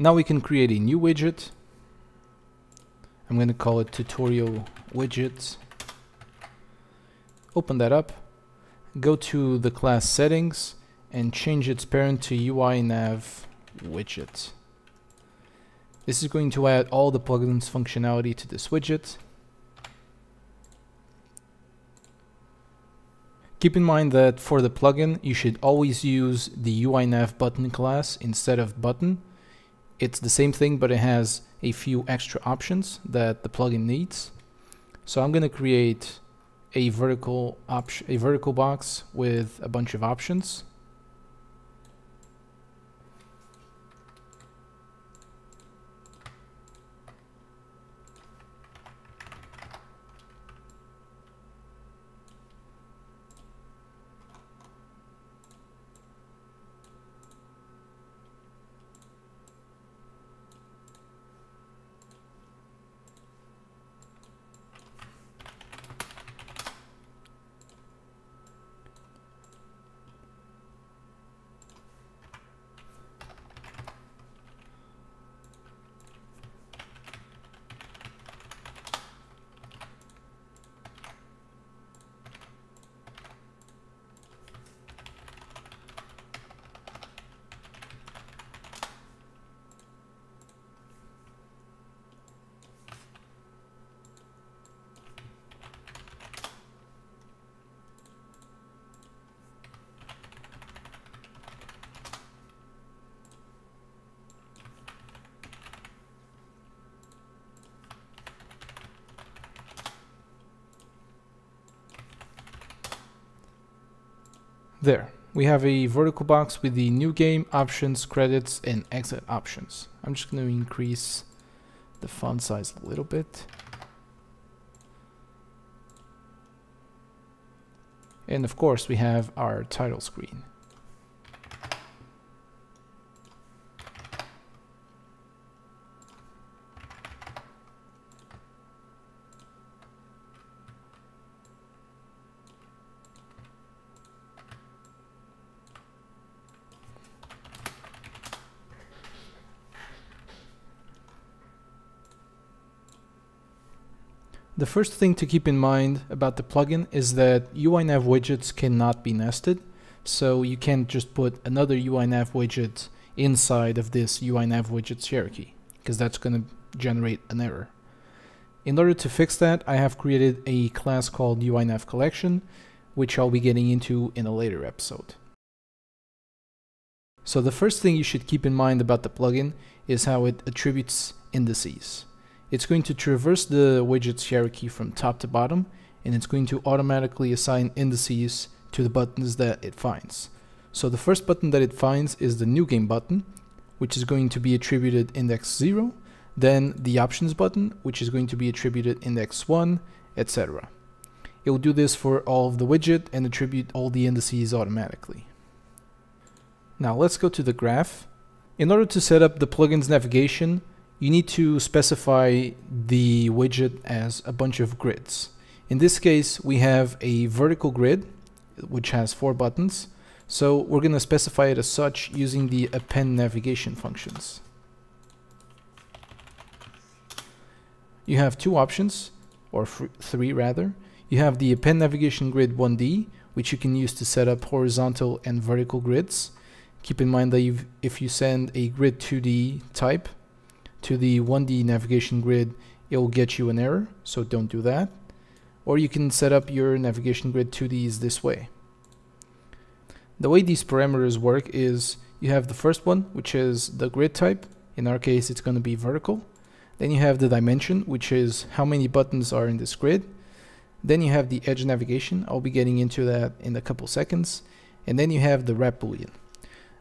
Now we can create a new widget. I'm going to call it tutorial widget. Open that up, go to the class settings and change its parent to UINavWidget. This is going to add all the plugins functionality to this widget. Keep in mind that for the plugin, you should always use the UINavButton class instead of button. It's the same thing, but it has a few extra options that the plugin needs. So I'm going to create a vertical box with a bunch of options. There, we have a vertical box with the new game, options, credits, and exit options. I'm just going to increase the font size a little bit. And of course, we have our title screen. The first thing to keep in mind about the plugin is that UINav widgets cannot be nested, so you can't just put another UINav widget inside of this UINav widget's hierarchy, because that's going to generate an error. In order to fix that, I have created a class called UINavCollection, which I'll be getting into in a later episode. So the first thing you should keep in mind about the plugin is how it attributes indices. It's going to traverse the widget's hierarchy from top to bottom, and it's going to automatically assign indices to the buttons that it finds. So the first button that it finds is the new game button, which is going to be attributed index 0, then the options button, which is going to be attributed index 1, etc. It will do this for all of the widget and attribute all the indices automatically. Now let's go to the graph. In order to set up the plugin's navigation, you need to specify the widget as a bunch of grids. In this case, we have a vertical grid, which has 4 buttons. So we're going to specify it as such using the append navigation functions. You have 2 options, or 3 rather. You have the append navigation grid 1D, which you can use to set up horizontal and vertical grids. Keep in mind that if you send a grid 2D type to the 1D navigation grid, it will get you an error, so don't do that. Or you can set up your navigation grid 2Ds this way. The way these parameters work is you have the first one, which is the grid type. In our case, it's going to be vertical. Then you have the dimension, which is how many buttons are in this grid. Then you have the edge navigation. I'll be getting into that in a couple seconds. And then you have the wrap boolean.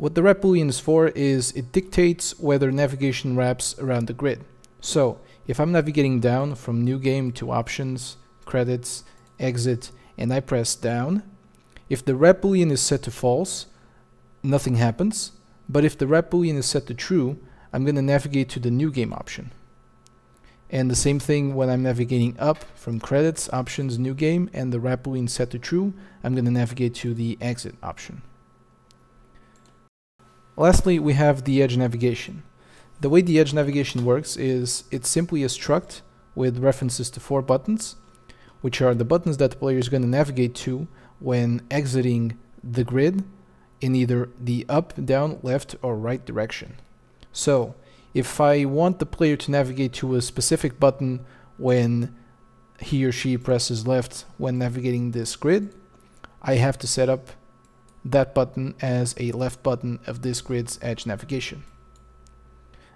What the wrap boolean is for is it dictates whether navigation wraps around the grid. So if I'm navigating down from new game to options, credits, exit, and I press down, if the wrap boolean is set to false, nothing happens. But if the wrap boolean is set to true, I'm going to navigate to the new game option. And the same thing when I'm navigating up from credits, options, new game, and the wrap boolean set to true, I'm going to navigate to the exit option. Lastly, we have the edge navigation. The way the edge navigation works is it's simply a struct with references to four buttons, which are the buttons that the player is going to navigate to when exiting the grid in either the up, down, left, or right direction. So if I want the player to navigate to a specific button when he or she presses left when navigating this grid, I have to set up that button as a left button of this grid's edge navigation.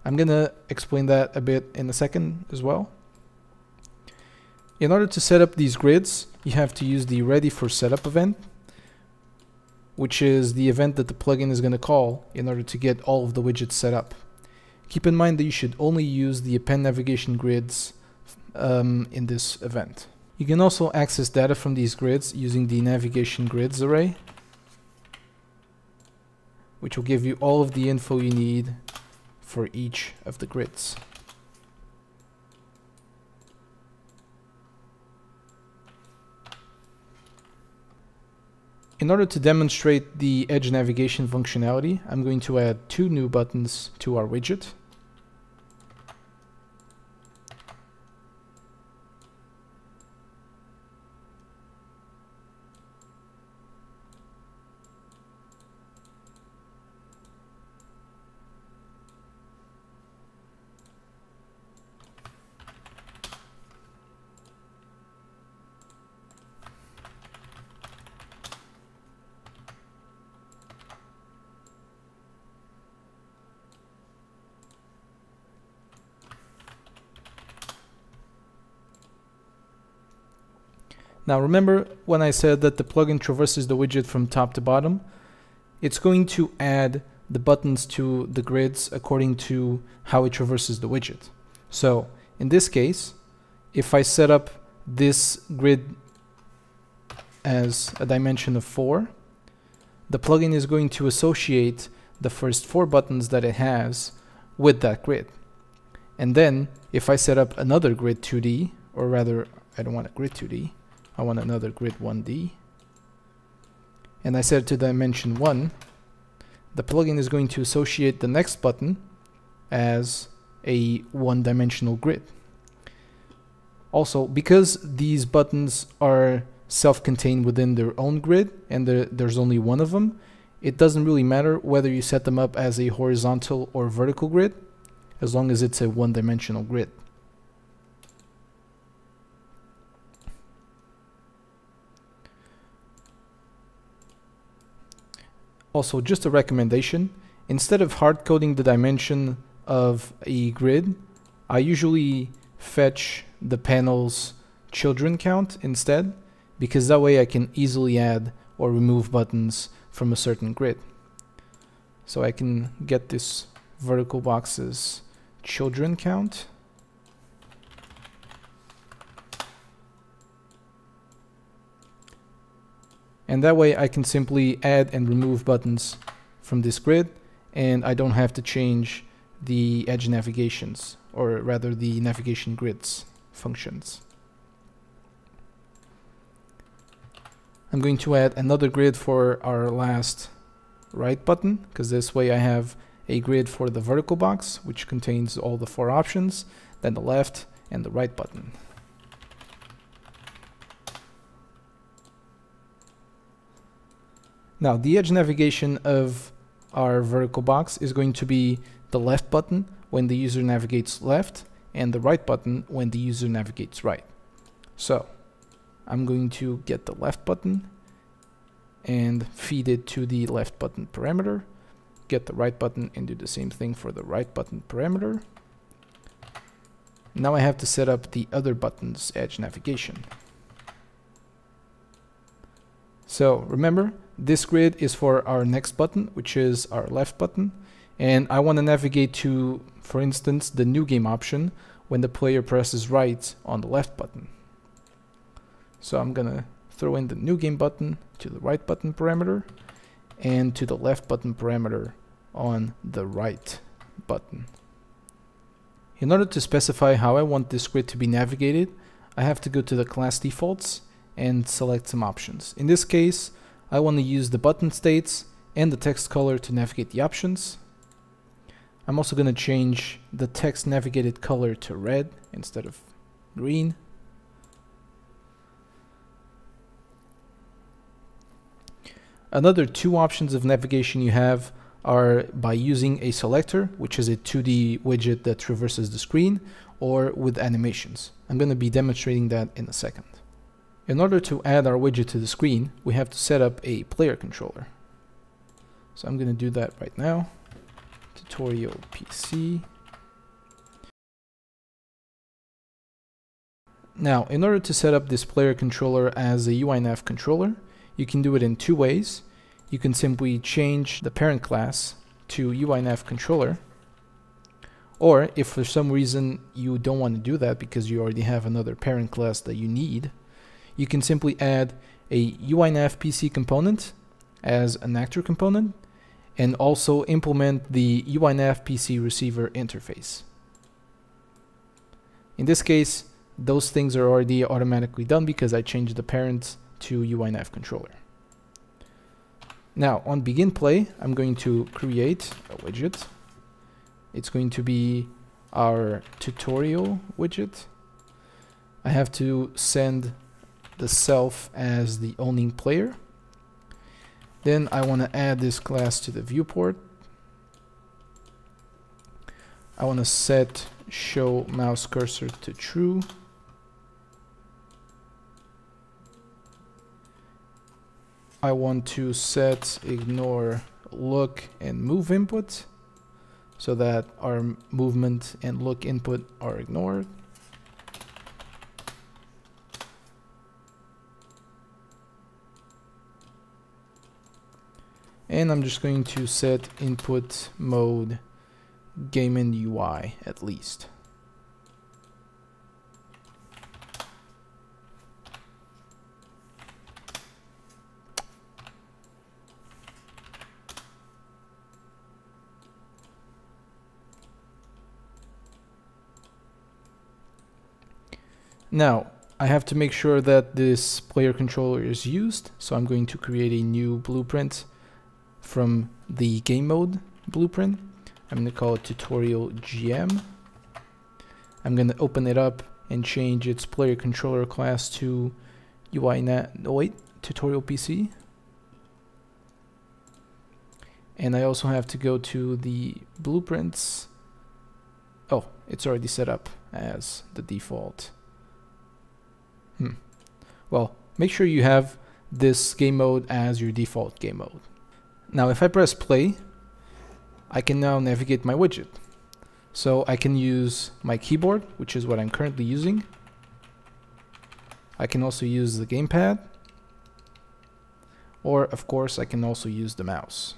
I'm going to explain that a bit in a second as well. In order to set up these grids, you have to use the ReadyForSetup event, which is the event that the plugin is going to call in order to get all of the widgets set up. Keep in mind that you should only use the AppendNavigationGrids in this event. You can also access data from these grids using the NavigationGrids array, which will give you all of the info you need for each of the grids. In order to demonstrate the edge navigation functionality, I'm going to add two new buttons to our widget. Now remember when I said that the plugin traverses the widget from top to bottom? It's going to add the buttons to the grids according to how it traverses the widget. So in this case, if I set up this grid as a dimension of 4, the plugin is going to associate the first 4 buttons that it has with that grid. And then if I set up another grid 2D, or rather I don't want a grid 2D, I want another grid 1D, and I set it to dimension 1, the plugin is going to associate the next button as a one-dimensional grid. Also, because these buttons are self-contained within their own grid, and there's only one of them, it doesn't really matter whether you set them up as a horizontal or vertical grid, as long as it's a one-dimensional grid. Also, just a recommendation, instead of hard coding the dimension of a grid, I usually fetch the panel's children count instead, because that way I can easily add or remove buttons from a certain grid. So I can get this vertical box's children count. And that way I can simply add and remove buttons from this grid, and I don't have to change the edge navigations, or rather the navigation grids functions. I'm going to add another grid for our last right button, because this way I have a grid for the vertical box, which contains all the 4 options, then the left and the right button. Now, the edge navigation of our vertical box is going to be the left button when the user navigates left, and the right button when the user navigates right. So I'm going to get the left button and feed it to the left button parameter, get the right button and do the same thing for the right button parameter. Now I have to set up the other button's edge navigation. So remember, this grid is for our next button, which is our left button, and I want to navigate to, for instance, the new game option when the player presses right on the left button. So I'm gonna throw in the new game button to the right button parameter and to the left button parameter on the right button. In order to specify how I want this grid to be navigated, I have to go to the class defaults and select some options. In this case, I want to use the button states and the text color to navigate the options. I'm also going to change the text navigated color to red instead of green. Another two options of navigation you have are by using a selector, which is a 2D widget that traverses the screen, or with animations. I'm going to be demonstrating that in a second. In order to add our widget to the screen, we have to set up a player controller. So I'm going to do that right now. Tutorial PC. Now, in order to set up this player controller as a UINav controller, you can do it in two ways. You can simply change the parent class to UINavController, or if for some reason you don't want to do that because you already have another parent class that you need, you can simply add a UINav PC component as an actor component and also implement the UINav PC receiver interface. In this case, those things are already automatically done because I changed the parent to UINavController. Now, on begin play, I'm going to create a widget. It's going to be our tutorial widget. I have to send the self as the owning player. Then I want to add this class to the viewport. I want to set show mouse cursor to true. I want to set ignore look and move input so that our movement and look input are ignored. And I'm just going to set input mode game and UI at least. Now, I have to make sure that this player controller is used, so I'm going to create a new blueprint from the game mode blueprint. I'm going to call it tutorial GM. I'm going to open it up and change its player controller class to UINat08 tutorial PC. And I also have to go to the blueprints. Oh, it's already set up as the default. Well, make sure you have this game mode as your default game mode. Now, if I press play, I can now navigate my widget. So I can use my keyboard, which is what I'm currently using. I can also use the gamepad. Or, of course, I can also use the mouse.